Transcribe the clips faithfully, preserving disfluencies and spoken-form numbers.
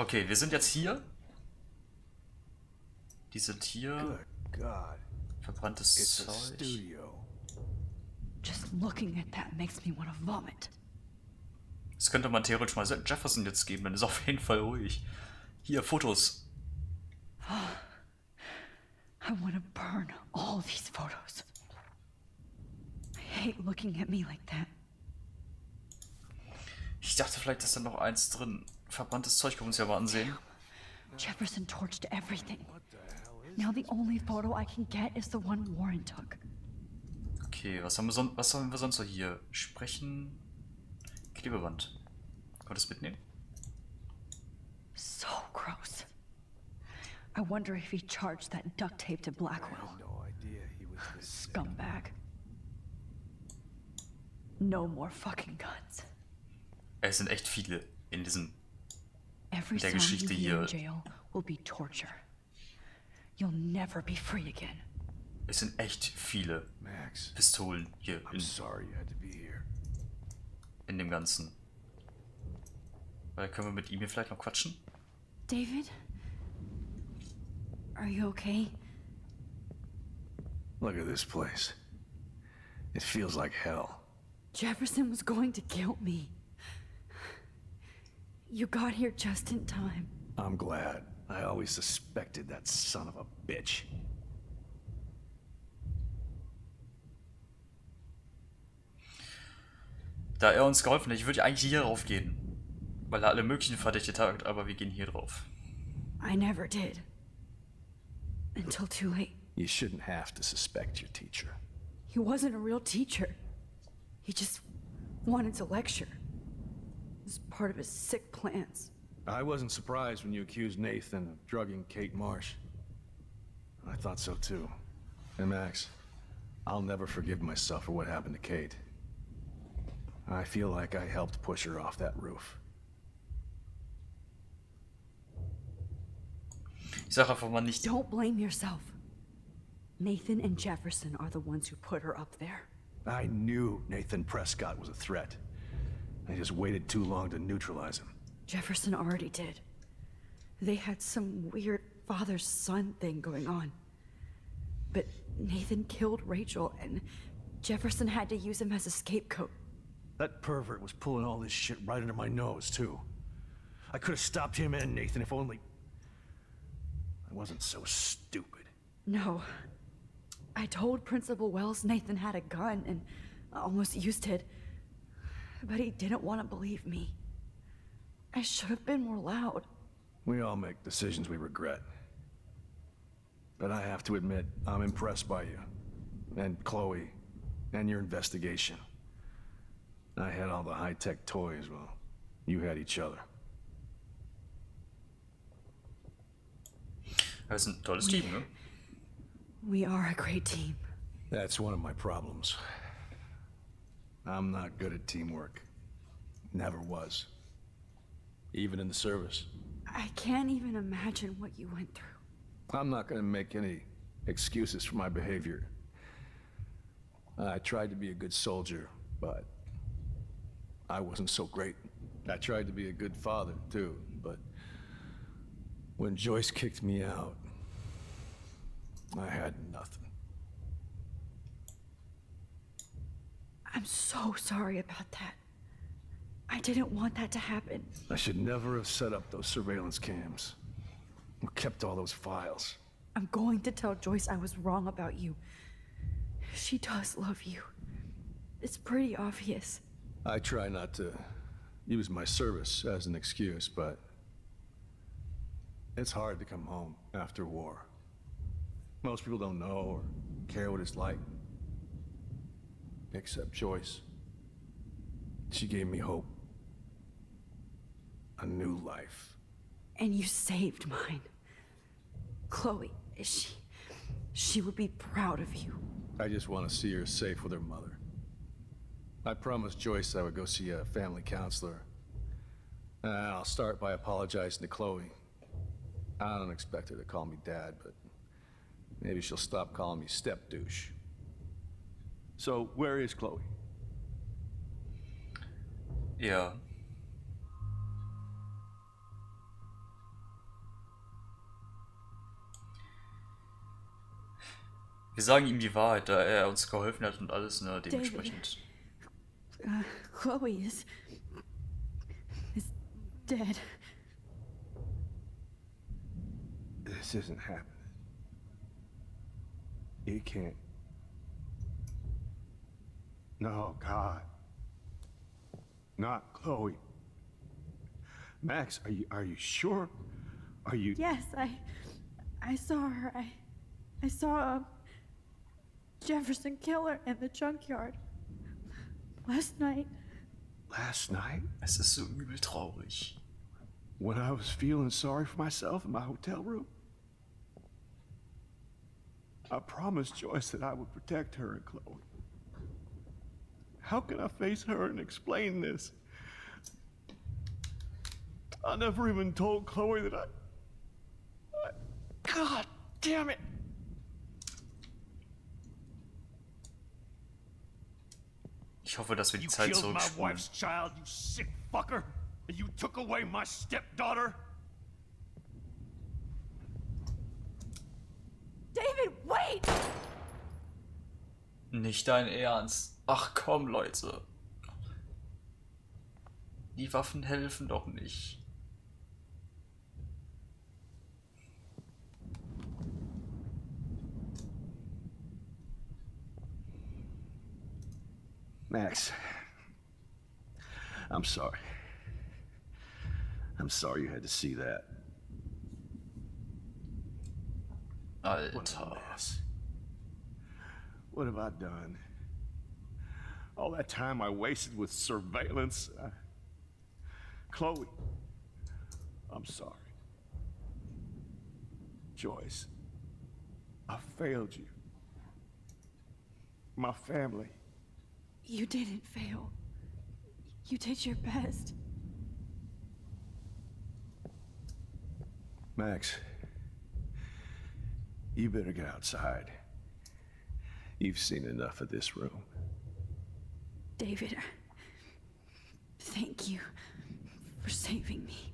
Okay, wir sind jetzt hier. Die sind hier. Verbranntes Zeug. Das könnte man theoretisch mal Seth Jefferson jetzt geben, dann ist auf jeden Fall ruhig. Hier, Fotos. I want to burn all these photos. I hate looking at me like that. Ich dachte, vielleicht ist da noch eins drin. Verbranntes Zeug können wir uns ja mal ansehen. Jefferson torched everything. Now the only photo I can get is the one Warren took. Okay, was haben wir sonst? Was haben wir sonst so hier? Sprechen. Klebeband. Kann man das mitnehmen? So gross. I wonder if he charged that duct tape to Blackwell. Scumbag. No more fucking guns. Es sind echt viele in diesem in der Geschichte hier. Es sind echt viele Pistolen hier in, in dem Ganzen. Weil können wir mit ihm hier vielleicht noch quatschen? David? Are you okay? Look at this place. It feels like hell. Jefferson was going to kill me. You got here just in time. I'm glad. I always suspected that son of a bitch. Da er uns geholfen hat, ich würde eigentlich hier drauf gehen, weil er alle möglichen Verdächtige hat, aber wir gehen hier drauf. I never did. Until too late. You shouldn't have to suspect your teacher. He wasn't a real teacher. He just wanted to lecture. It's part of his sick plans. I wasn't surprised when you accused Nathan of drugging Kate Marsh. I thought so too. And Max, I'll never forgive myself for what happened to Kate. I feel like I helped push her off that roof. Ich sag einfach mal nicht. Don't blame yourself. Nathan and Jefferson are the ones who put her up there. I knew Nathan Prescott was a threat. I just waited too long to neutralize him. Jefferson already did. They had some weird father-son thing going on. But Nathan killed Rachel, and Jefferson had to use him as a scapegoat. That pervert was pulling all this shit right under my nose, too. I could have stopped him and Nathan if only... I wasn't so stupid. No. I told Principal Wells Nathan had a gun, and almost used it. But he didn't want to believe me. I should have been more loud. We all make decisions we regret. But I have to admit, I'm impressed by you. And Chloe. And your investigation. I had all the high-tech toys, well, you had each other. That's a tolles Team, ne? We are a great team. That's one of my problems. I'm not good at teamwork. Never was. Even in the service. I can't even imagine what you went through. I'm not gonna make any excuses for my behavior. I tried to be a good soldier, but I wasn't so great. I tried to be a good father, too, but when Joyce kicked me out, I had nothing. I'm so sorry about that. I didn't want that to happen. I should never have set up those surveillance cams. We kept all those files. I'm going to tell Joyce I was wrong about you. She does love you. It's pretty obvious. I try not to use my service as an excuse, but it's hard to come home after war. Most people don't know or care what it's like. Except Joyce. She gave me hope. A new life. And you saved mine. Chloe, she... she would be proud of you. I just want to see her safe with her mother. I promised Joyce I would go see a family counselor. And I'll start by apologizing to Chloe. I don't expect her to call me dad, but maybe she'll stop calling me step-douche. So, where is Chloe? Ja. Wir sagen ihm die Wahrheit, da er uns geholfen hat und alles, ne, dementsprechend. David. Uh, Chloe is... is dead. This isn't happening. It can't. No, God. Not Chloe. Max, are you are you sure? Are you? Yes, I I saw her. I I saw um, Jefferson kill her in the junkyard last night. Last night? Es ist so übel traurig. When I was feeling sorry for myself in my hotel room. I promised Joyce that I would protect her and Chloe. How can I face her and explain this? I never even told Chloe that I... I... God damn it! Ich hoffe, dass wir die Zeit zurückspulen. You killed my wife's child, you sick fucker! And you took away my stepdaughter! David, wait! Nicht dein Ernst. Ach komm, Leute. Die Waffen helfen doch nicht. Max. I'm sorry. I'm sorry you had to see that. Alter. What have I done? All that time I wasted with surveillance. I... Chloe, I'm sorry. Joyce, I failed you. My family. You didn't fail. You did your best. Max, you better get outside. You've seen enough of this room. David, thank you for saving me.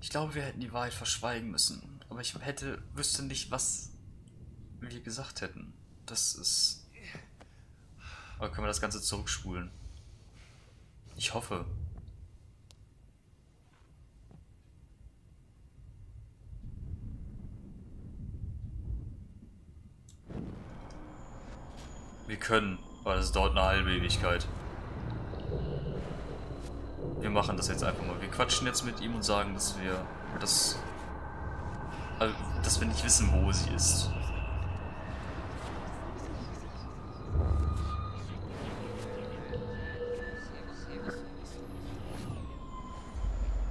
Ich glaube, wir hätten die Wahrheit verschweigen müssen, aber ich hätte wüsste nicht, was wir gesagt hätten. Das ist. Aber können wir das Ganze zurückspulen? Ich hoffe. Wir können, weil es dauert eine halbe Ewigkeit. Wir machen das jetzt einfach mal. Wir quatschen jetzt mit ihm und sagen, dass wir, dass, also, dass wir nicht wissen, wo sie ist.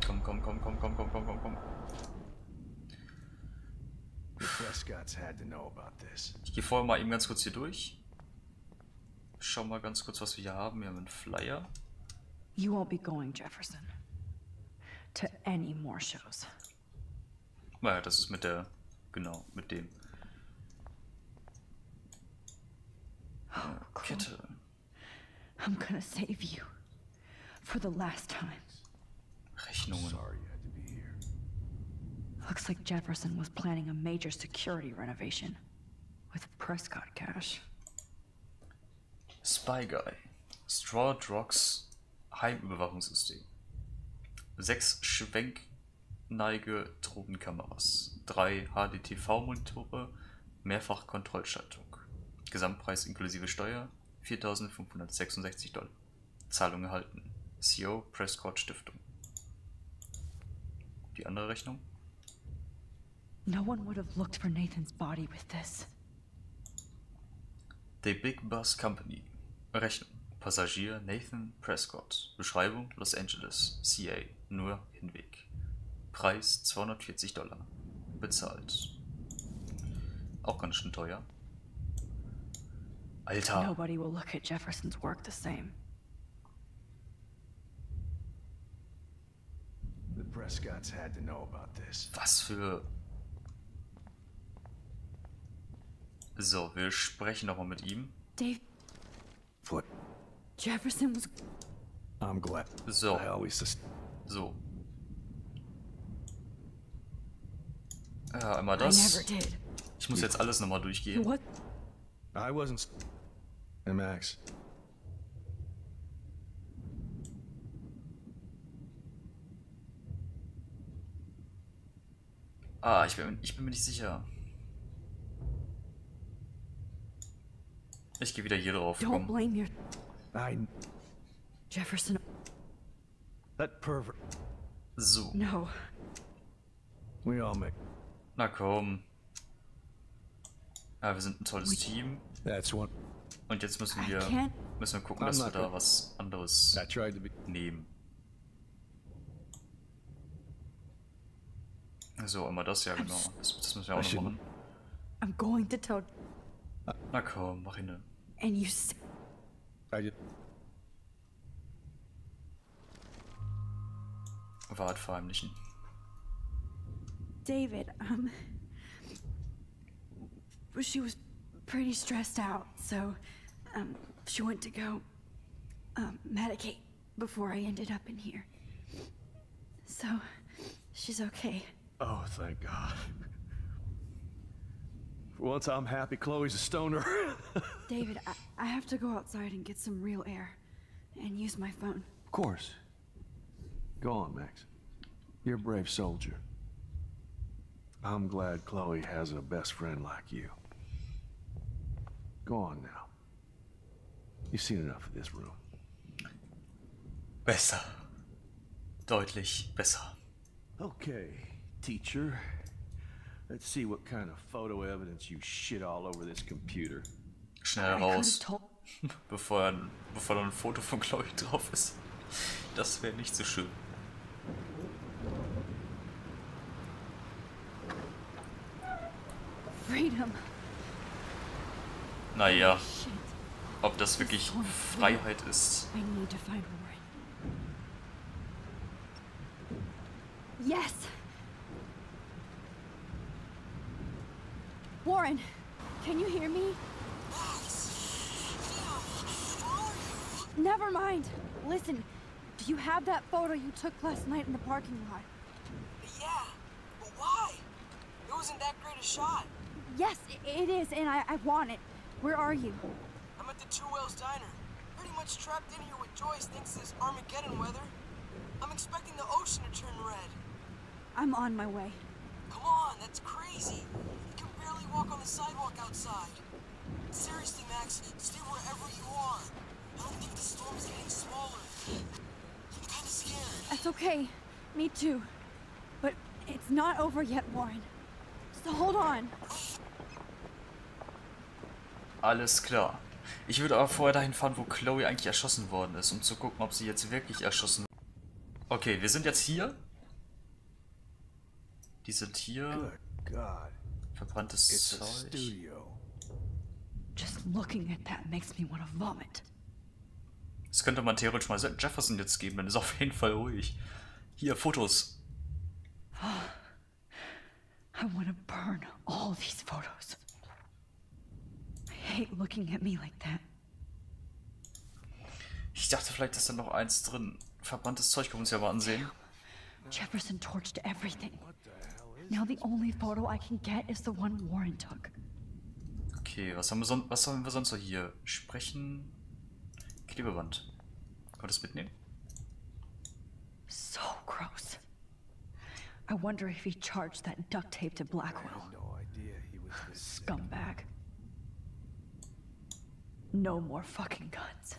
Komm, komm, komm, komm, komm, komm, komm, komm, komm. Ich gehe vorher mal eben ganz kurz hier durch. Schau mal ganz kurz, was wir hier haben. Wir haben einen Flyer. You won't be going, Jefferson. To any more shows. Naja, das ist mit der. Genau, mit dem. Oh, Kette. I'm gonna save you. For the last time. Rechnungen. Sorry you had to be here. Looks like Jefferson was planning a major security renovation. With Prescott cash. Spy Guy, Straw Drugs, Heimüberwachungssystem, sechs Schwenkneige-Drogenkameras, drei H D T V-Monitore, Mehrfach-Kontrollschaltung, Gesamtpreis inklusive Steuer, viertausendfünfhundertsechsundsechzig Dollar, Zahlung erhalten, C O Prescott Stiftung. Die andere Rechnung? No one would have looked for Nathan's body with this. The Big Bus Company. Rechnung. Passagier Nathan Prescott. Beschreibung Los Angeles, C A. Nur Hinweg. Preis zweihundertvierzig Dollar. Bezahlt. Auch ganz schön teuer. Alter. Nobody will look at Jefferson's work the same. The Prescotts had to know about this. Was für... So, wir sprechen nochmal mit ihm. Dave. What? Jefferson was. I'm glad. So. I always so. Ja, immer das. Ich muss jetzt alles nochmal durchgehen. I wasn't Max. Ah, ich bin, ich bin mir nicht sicher. Ich gehe wieder hier drauf. Komm. Nein. Jefferson. That pervert. So. No. We all make. Na komm. Ja, wir sind ein tolles We Team. That's one. Und jetzt müssen wir müssen wir gucken, I'm dass wir da was anderes nehmen. So, immer das, ja genau. Das, das müssen wir auch noch machen. I'm going to tell... Na komm, mach hin. And you say... Wart verheimlichen. David, um... she was pretty stressed out, so... Um, she went to go... Um, medicate before I ended up in here. So, she's okay. Oh, thank God. For once I'm happy Chloe's a stoner. David, I, I have to go outside and get some real air. And use my phone. Of course. Go on, Max. You're a brave soldier. I'm glad Chloe has a best friend like you. Go on now. You've seen enough of this room. Besser. Deutlich besser. Okay. Teacher, let's see what kind of photo evidence you shit all over this computer. Schnell raus, bevor ein, bevor ein Foto von Chloe drauf ist. Das wäre nicht so schön. Freedom. Naja, ob das wirklich Freiheit ist. I need to find Warren. Yes. Warren, can you hear me? Never mind. Listen, do you have that photo you took last night in the parking lot? Yeah, but why? It wasn't that great a shot. Yes, it is, and I, I want it. Where are you? I'm at the Two Whales Diner. Pretty much trapped in here with Joyce thanks to this Armageddon weather. I'm expecting the ocean to turn red. I'm on my way. Come on, that's crazy. Walk on the sidewalk outside. Seriously, Max, stay wherever you are. I don't think the storm is getting smaller. I'm kind of scared. That's okay. Me too. But it's not over yet, Warren. So hold on. Alles klar. Ich würde aber vorher dahin fahren, wo Chloe eigentlich erschossen worden ist, um zu gucken, ob sie jetzt wirklich erschossen wurde. Okay, wir sind jetzt hier. Die sind hier. Good God. Verbranntes Zeug. Just looking at that makes me want to vomit. Das könnte man theoretisch mal Seth Jefferson jetzt geben, dann ist auf jeden Fall ruhig. Hier, Fotos. I want to burn all these photos. I hate looking at me like that. Ich dachte, vielleicht ist da noch eins drin. Verbranntes Zeug können wir uns ja mal ansehen. Jefferson torched everything. Now the only photo I can get is the one Warren took. Okay, was haben wir sonst? Was haben wir sonst noch hier? Sprechen. Klebeband. Kann das mitnehmen? So gross. I wonder if he charged that duct tape to Blackwell. No idea he was this scumbag. No more fucking guns.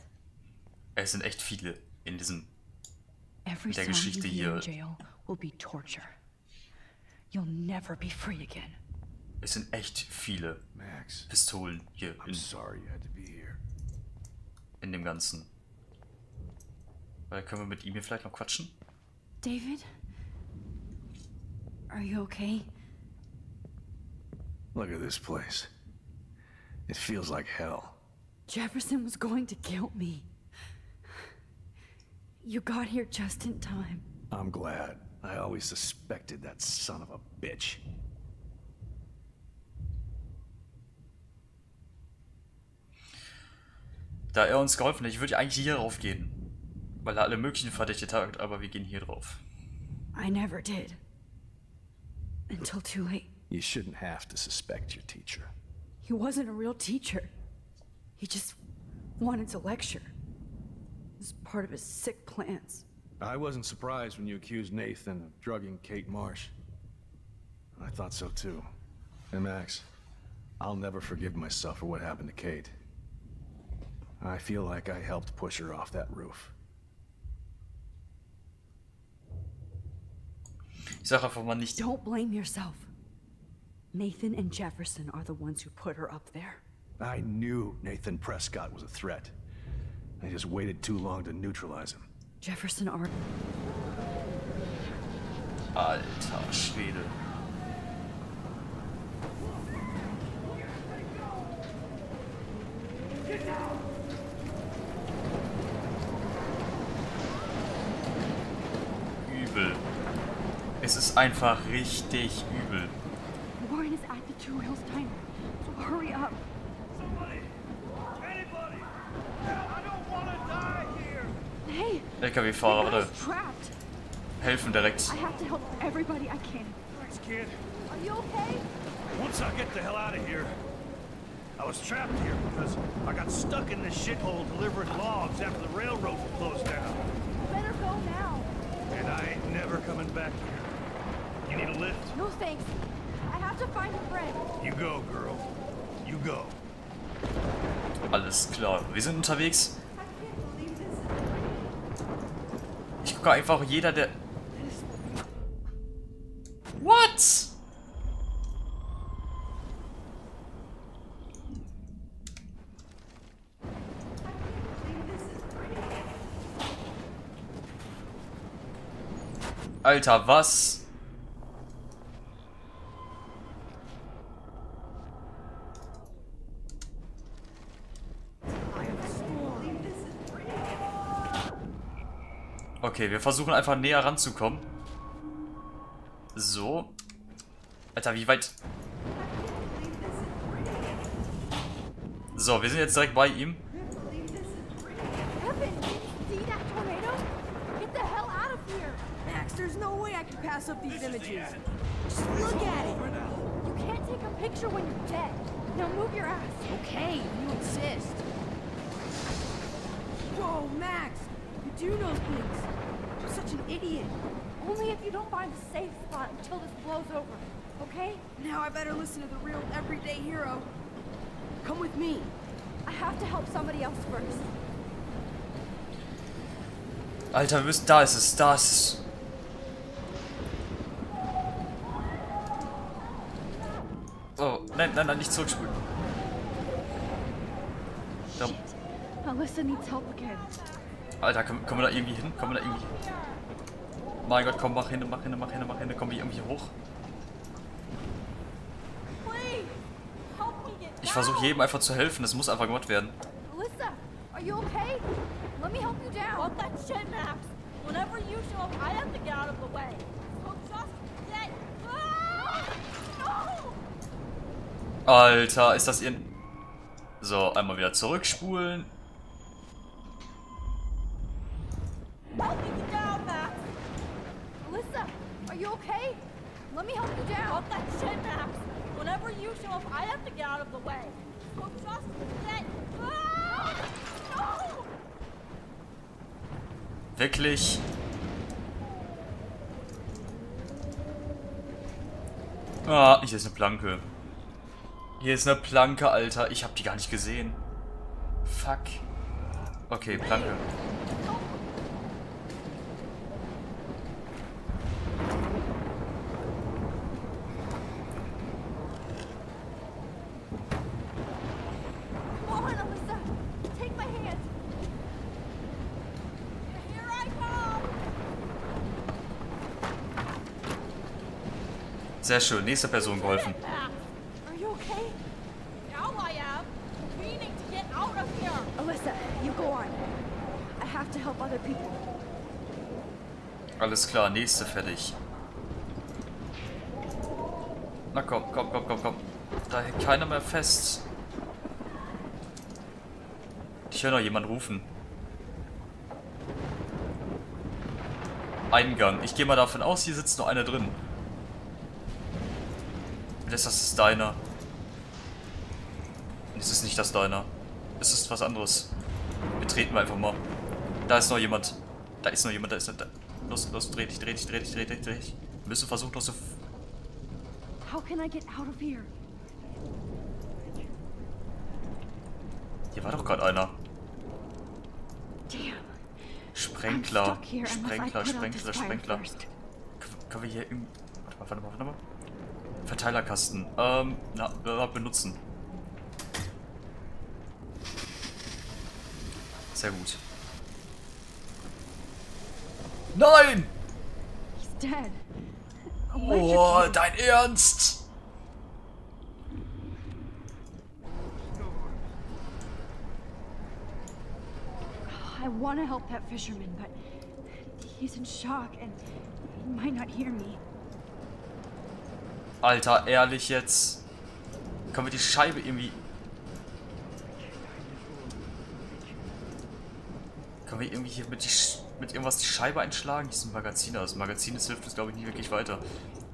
Es sind echt viele in diesem. In der Geschichte hier. You'll never be free again. Es sind echt viele Max, Pistolen hier in, sorry you had to be here. In dem Ganzen. Weil können wir mit ihm hier vielleicht noch quatschen? David? Are you okay? Look at this place. It feels like hell. Jefferson was going to kill me. You got here just in time. I'm glad. I always suspected that son of a bitch. Da er uns geholfen hat, ich würde eigentlich hier drauf gehen, weil er alle möglichen Verdächtige hat, aber wir gehen hier drauf. I never did. Until too late. You shouldn't have to suspect your teacher. He wasn't a real teacher. He just wanted to lecture. It was part of his sick plans. I wasn't surprised when you accused Nathan of drugging Kate Marsh. I thought so too. And Max, I'll never forgive myself for what happened to Kate. I feel like I helped push her off that roof. Ich sag einfach mal nicht. Don't blame yourself. Nathan and Jefferson are the ones who put her up there. I knew Nathan Prescott was a threat. I just waited too long to neutralize him. Jefferson Ar- Alter Schwede. Übel. Es ist einfach richtig übel. Warren is at the Two Whales Diner, so hurry up. L K W-Fahrer, bitte. Helfen direkt. I was trapped here because I got stuck in this shithole delivering logs after the railroad closed down. You better go now. And I ain't never coming back here. You need a lift? No thanks. I have to find a friend. You go, girl. You go. Alles klar. Wir sind unterwegs. Ich gucke einfach jeder, der... What? Alter, was? Okay, wir versuchen einfach näher ranzukommen. So. Alter, wie weit? So, wir sind jetzt direkt bei ihm. There's no way I can pass up these images. Just look at it. You can't take a picture when you're dead. Now move your ass. Okay, you insist. Whoa, Max. You do know things. You're such an idiot. Only if you don't find a safe spot until this blows over. Okay? Now I better listen to the real everyday hero. Come with me. I have to help somebody else first. Alter, wir müssen... Da ist es. Da ist es. Oh, nein, nein, nein, nicht zurückspulen. Da. Alter, kommen, kommen wir da irgendwie hin? Kommen wir da irgendwie hin? Mein Gott, komm, mach hin, mach hin, mach hin, mach hin, komm wir irgendwie hoch. Ich versuche jedem einfach zu helfen, das muss einfach gemacht werden. Alter, ist das ihr... So, einmal wieder zurückspulen. Wirklich? Ah, hier ist eine Planke. Hier ist eine Planke, Alter. Ich hab die gar nicht gesehen. Fuck. Okay, Planke. Sehr schön. Nächste Person geholfen. Alles klar, nächste fertig. Na komm, komm, komm, komm, komm. Da hängt keiner mehr fest. Ich höre noch jemanden rufen. Eingang. Ich gehe mal davon aus, hier sitzt noch einer drin. Das ist das Diner. Es ist nicht das Diner. Es ist was anderes. Wir treten einfach mal. Da ist noch jemand. Da ist noch jemand. Da ist noch. Da. Los, los, dreh dich, dreh dich, dreh dich, dreh dich, dreh dich. Wir müssen versuchen, los zu. How can I get out of here? Hier war doch gerade einer. Sprengler. Sprengler, Sprengler, Sprengler. Können wir hier irgendwie. Warte mal, warte mal, warte mal. Verteilerkasten. Ähm, na, benutzen. Sehr gut. Nein! Oh, dein Ernst! I want to help that fisherman, but he's in shock and he might not hear me. Alter, ehrlich jetzt. Können wir die Scheibe irgendwie. Können wir irgendwie hier mit, die mit irgendwas die Scheibe einschlagen? Diesen Magazin aus. Magazin, das hilft uns, glaube ich, nicht wirklich weiter.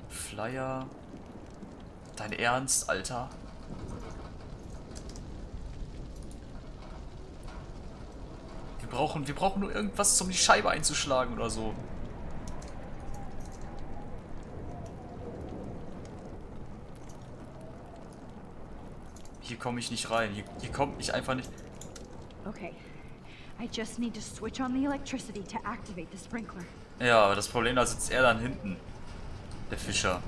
Flyer. Dein Ernst, Alter. Wir brauchen, wir brauchen nur irgendwas, um die Scheibe einzuschlagen oder so. Hier komme ich nicht rein. Hier, hier komme ich einfach nicht. Okay. I just need to switch on the electricity to activate the sprinkler. Ja, aber das Problem, da sitzt er dann hinten. Der Fischer.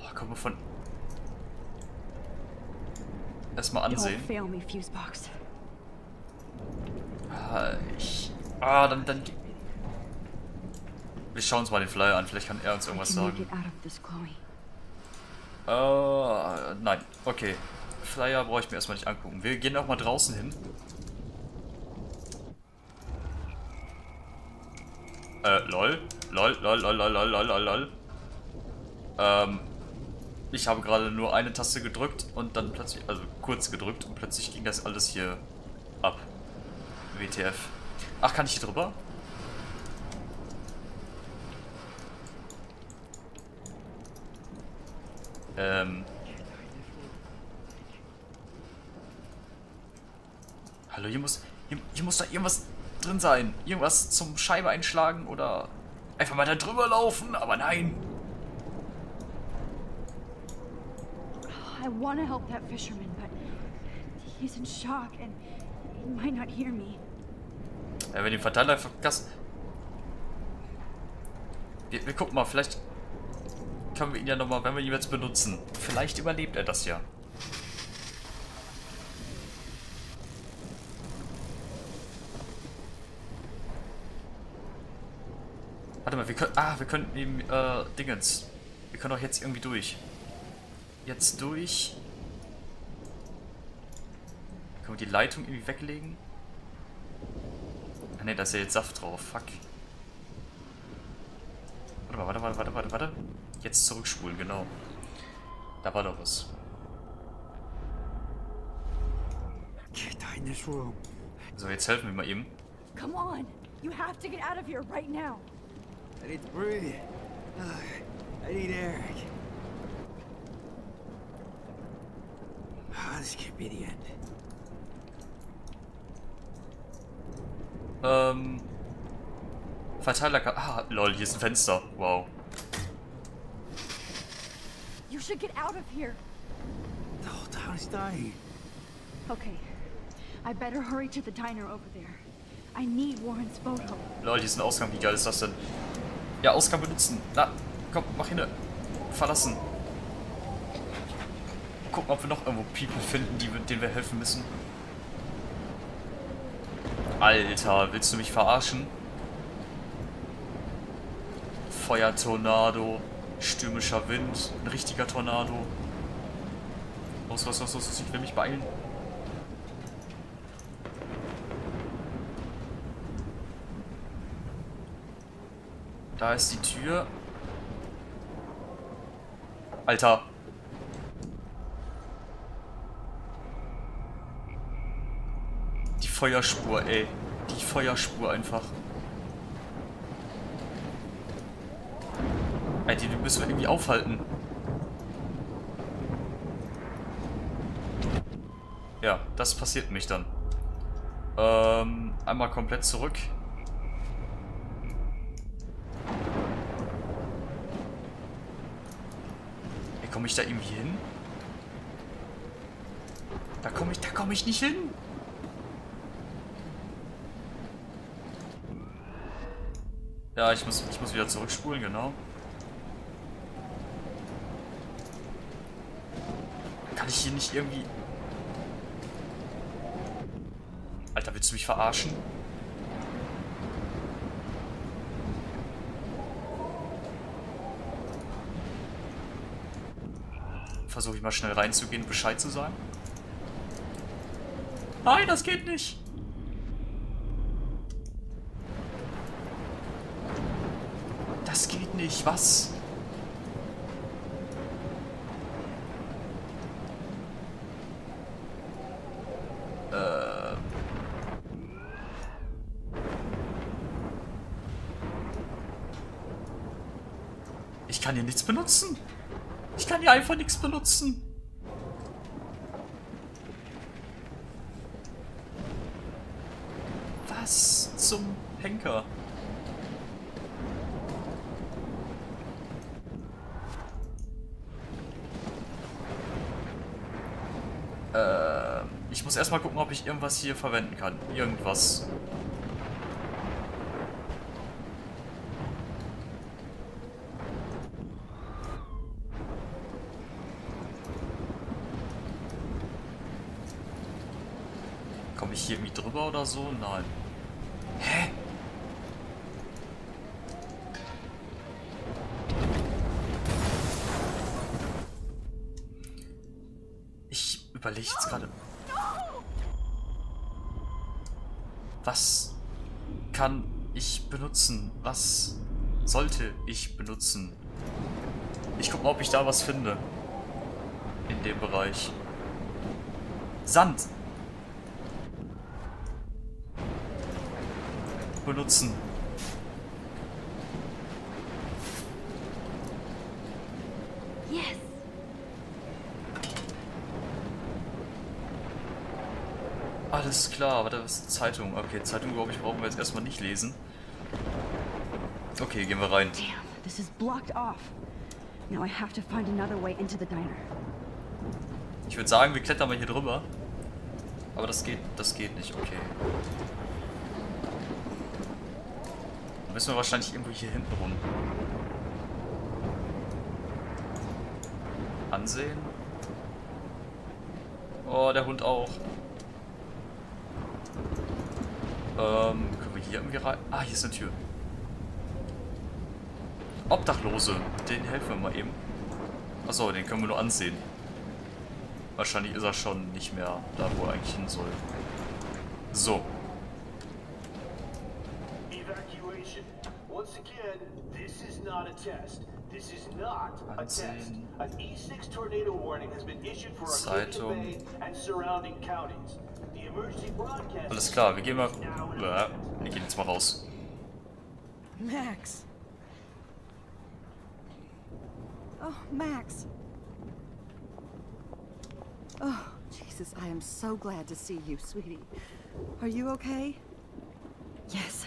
Oh, komm mal von. Erstmal ansehen. Ah, ich. Ah, dann. dann... Wir schauen uns mal den Flyer an. Vielleicht kann er uns irgendwas sagen. Uh, nein, okay. Flyer brauche ich mir erstmal nicht angucken. Wir gehen auch mal draußen hin. Äh, lol. Lol, lol, lol, lol, lol, lol, lol. Ähm, ich habe gerade nur eine Taste gedrückt und dann plötzlich, also kurz gedrückt und plötzlich ging das alles hier ab. W T F. Ach, kann ich hier drüber? Ähm. Hallo, hier muss, hier, hier muss da irgendwas drin sein. Irgendwas zum Scheibe einschlagen oder einfach mal da drüber laufen, aber nein. I want to help that fisherman, but he's in shock and he might not hear me. Ja, wenn den Verteiler vergassen. Wir, wir gucken mal, vielleicht. Können wir ihn ja nochmal, wenn wir ihn jetzt benutzen. Vielleicht überlebt er das ja. Warte mal, wir können. Ah, wir können eben. Äh, Dingens. Wir können auch jetzt irgendwie durch. Jetzt durch. Können wir die Leitung irgendwie weglegen? Ah, ne, da ist ja jetzt Saft drauf. Fuck. Warte mal, warte, warte, warte, warte, warte. Jetzt zurückspulen, genau. Da war doch was. So, jetzt helfen wir mal eben. Come on, you have to get out of here right now. I need to breathe. I need air. This can't be the end. Ähm. Verteiler. Ah, lol, hier ist ein Fenster. Wow. You should get out of here. The whole town is dying. Okay, I better hurry to the diner over there. I need Warren's photo. Leute, hier ist ein Ausgang. Wie geil ist das denn? Ja, Ausgang benutzen. Na, komm, mach hin. Verlassen. Gucken, ob wir noch irgendwo People finden, die, denen wir helfen müssen. Alter, willst du mich verarschen? Feuertornado. Stürmischer Wind, ein richtiger Tornado. Los, los, los, los, ich will mich beeilen. Da ist die Tür. Alter. Die Feuerspur, ey. Die Feuerspur einfach. Alter, die müssen wir irgendwie aufhalten. Ja, das passiert mich dann. Ähm, einmal komplett zurück. Hey, komme ich da irgendwie hin? Da komme ich, da komme ich nicht hin. Ja, ich muss, ich muss wieder zurückspulen, genau. Kann ich hier nicht irgendwie... Alter, willst du mich verarschen? Versuche ich mal schnell reinzugehen und Bescheid zu sagen. Nein, das geht nicht! Das geht nicht, was? Äh. Ich kann hier nichts benutzen. Ich kann hier einfach nichts benutzen. Was zum Henker? Ich muss erstmal gucken, ob ich irgendwas hier verwenden kann. Irgendwas. Komme ich hier irgendwie drüber oder so? Nein. Hä? Ich überlege jetzt gerade... Was kann ich benutzen? Was sollte ich benutzen? Ich guck mal, ob ich da was finde. In dem Bereich. Sand. Benutzen. Yes. Alles klar, aber da ist Zeitung. Okay, Zeitung, glaube ich, brauchen wir jetzt erstmal nicht lesen. Okay, gehen wir rein. Damn, this is blocked off. Now I have to find another way into the diner. Ich würde sagen, wir klettern mal hier drüber. Aber das geht, das geht nicht, okay. Dann müssen wir wahrscheinlich irgendwo hier hinten rum. Ansehen. Oh, der Hund auch. Ähm, können wir hier irgendwie rein? Ah, hier ist eine Tür. Obdachlose. Den helfen wir mal eben. Achso, den können wir nur ansehen. Wahrscheinlich ist er schon nicht mehr da, wo er eigentlich hin soll. So. Evacuation. Once again, this is not a test. This is not a test. An E six tornado warning has been issued for Arcadia Bay and surrounding counties. Alles klar, wir gehen mal. Ja, wir gehen jetzt mal raus. Max. Oh, Max. Oh, Jesus, I am so glad to see you, sweetie. Are you okay? Yes.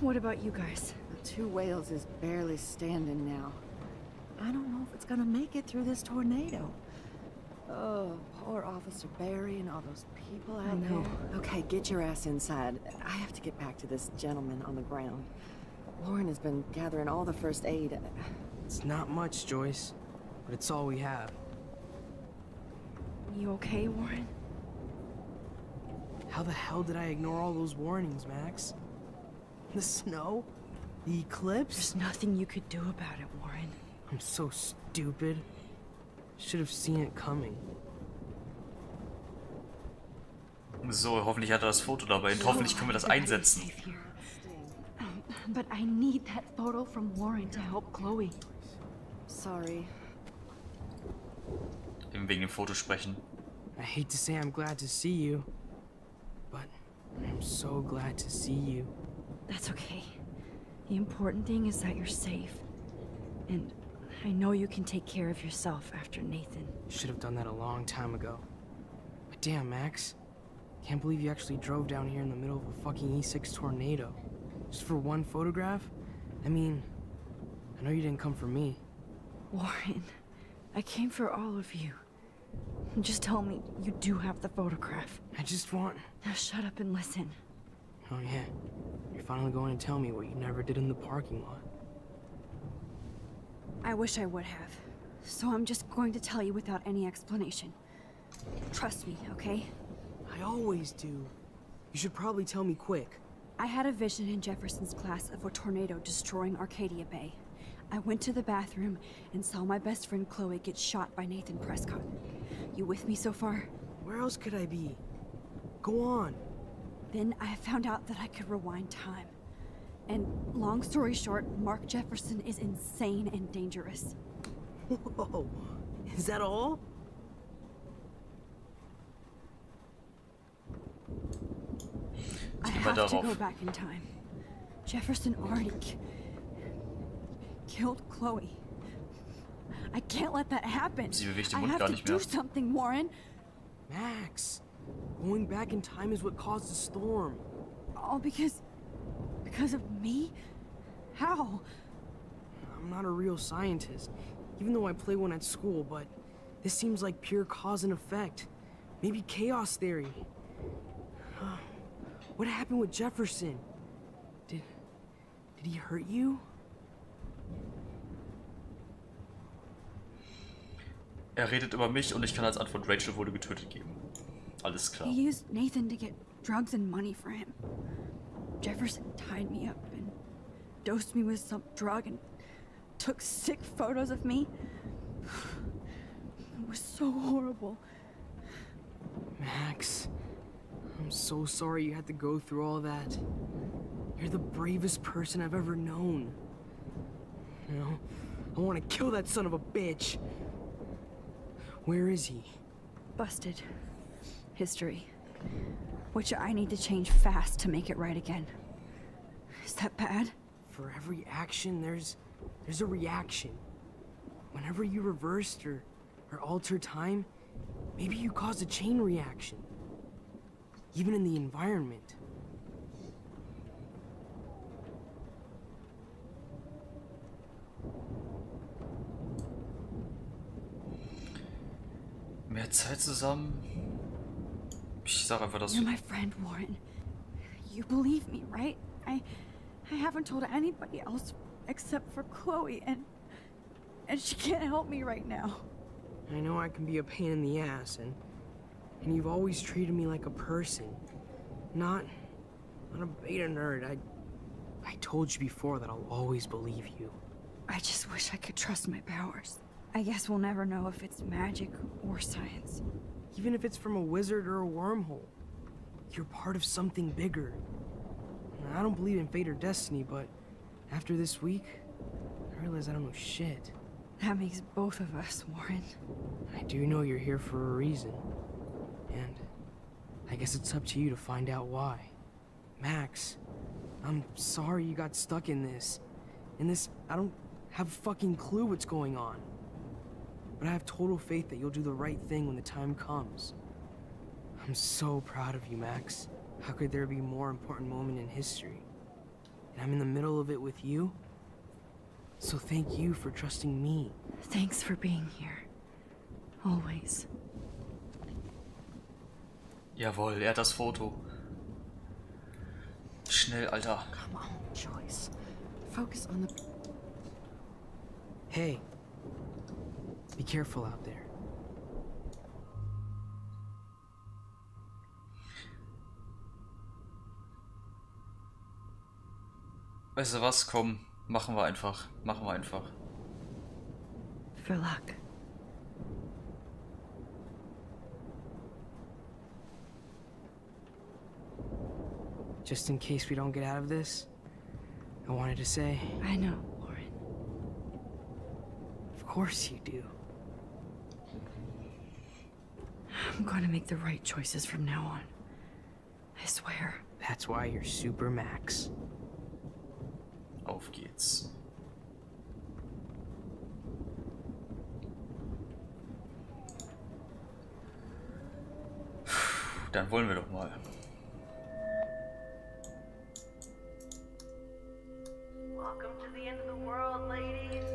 What about you guys? The Two Whales is barely standing now. I don't know if it's gonna make it through this tornado. Oh, poor Officer Barry and all those people out I know. There. Okay, get your ass inside. I have to get back to this gentleman on the ground. Warren has been gathering all the first aid. It's not much, Joyce, but it's all we have. You okay, Warren? How the hell did I ignore all those warnings, Max? The snow? The eclipse? There's nothing you could do about it, Warren. I'm so stupid. Should have seen it coming. So, hoffentlich hat er das Foto dabei. Und hoffentlich können wir das einsetzen. But I need that photo from Warren to help Chloe. Sorry. Eben wegen dem Foto sprechen. I hate to say I'm glad to see you, but I'm so glad to see you. That's okay. The important thing is that you're safe. And I know you can take care of yourself after Nathan. Should have done that a long time ago. But damn, Max. Can't believe you actually drove down here in the middle of a fucking E six tornado. Just for one photograph? I mean, I know you didn't come for me. Warren, I came for all of you. Just tell me you do have the photograph. I just want... Now shut up and listen. Oh yeah, you're finally going to tell me what you never did in the parking lot. I wish I would have. So I'm just going to tell you without any explanation. Trust me, okay? I always do. You should probably tell me quick. I had a vision in Jefferson's class of a tornado destroying Arcadia Bay. I went to the bathroom and saw my best friend Chloe get shot by Nathan Prescott. You with me so far? Where else could I be? Go on. Then I found out that I could rewind time. And long story short, Mark Jefferson is insane and dangerous. Whoa, is that all? I have to go back in time. Jefferson already killed Chloe. I can't let that happen. I have to do something, Warren. Max, going back in time is what caused the storm. All because... because of me? How? I'm not a real scientist, even though I play one at school, but this seems like pure cause and effect. Maybe chaos theory. What happened with Jefferson? Did... did he hurt you? Er redet über mich und ich kann als Antwort Rachel wurde getötet geben. Alles klar. He used Nathan to get drugs and money for him. Jefferson tied me up and dosed me with some drug and took sick photos of me. It was so horrible. Max, I'm so sorry you had to go through all that. You're the bravest person I've ever known. You know, I want to kill that son of a bitch. Where is he? Busted. History. Which I need to change fast to make it right again. Is that bad? For every action, there's there's a reaction. Whenever you reversed or, or alter time, maybe you caused a chain reaction. Even in the environment. Mehr Zeit zusammen. Ich sag einfach, dass... You're my friend, Warren. You believe me, right? I, I haven't told anybody else except for Chloe, and, and she can't help me right now. I know I can be a pain in the ass, and, and you've always treated me like a person, not, not a beta nerd. I, I told you before that I'll always believe you. I just wish I could trust my powers. I guess we'll never know if it's magic or science. Even if it's from a wizard or a wormhole, you're part of something bigger. I don't believe in fate or destiny, but after this week, I realize I don't know shit. That makes both of us, Warren. I do know you're here for a reason. And I guess it's up to you to find out why. Max, I'm sorry you got stuck in this. In this, I don't have a fucking clue what's going on. But I have total faith that you'll do the right thing when the time comes. I'm so proud of you, Max. How could there be a more important moment in history? And I'm in the middle of it with you. So thank you for trusting me. Thanks for being here. Always. Jawohl, er hat das Foto. Schnell, Alter. Come on, Joyce. Focus on the... Hey. Be careful out there. Weißt du was? Komm, machen wir einfach. Machen wir einfach. For luck. Just in case we don't get out of this, I wanted to say... I know, Warren. Of course you do. I'm going to make the right choices from now on. I swear. That's why you're Super Max. Auf geht's. dann wollen wir doch mal. Welcome to the end of the world, ladies.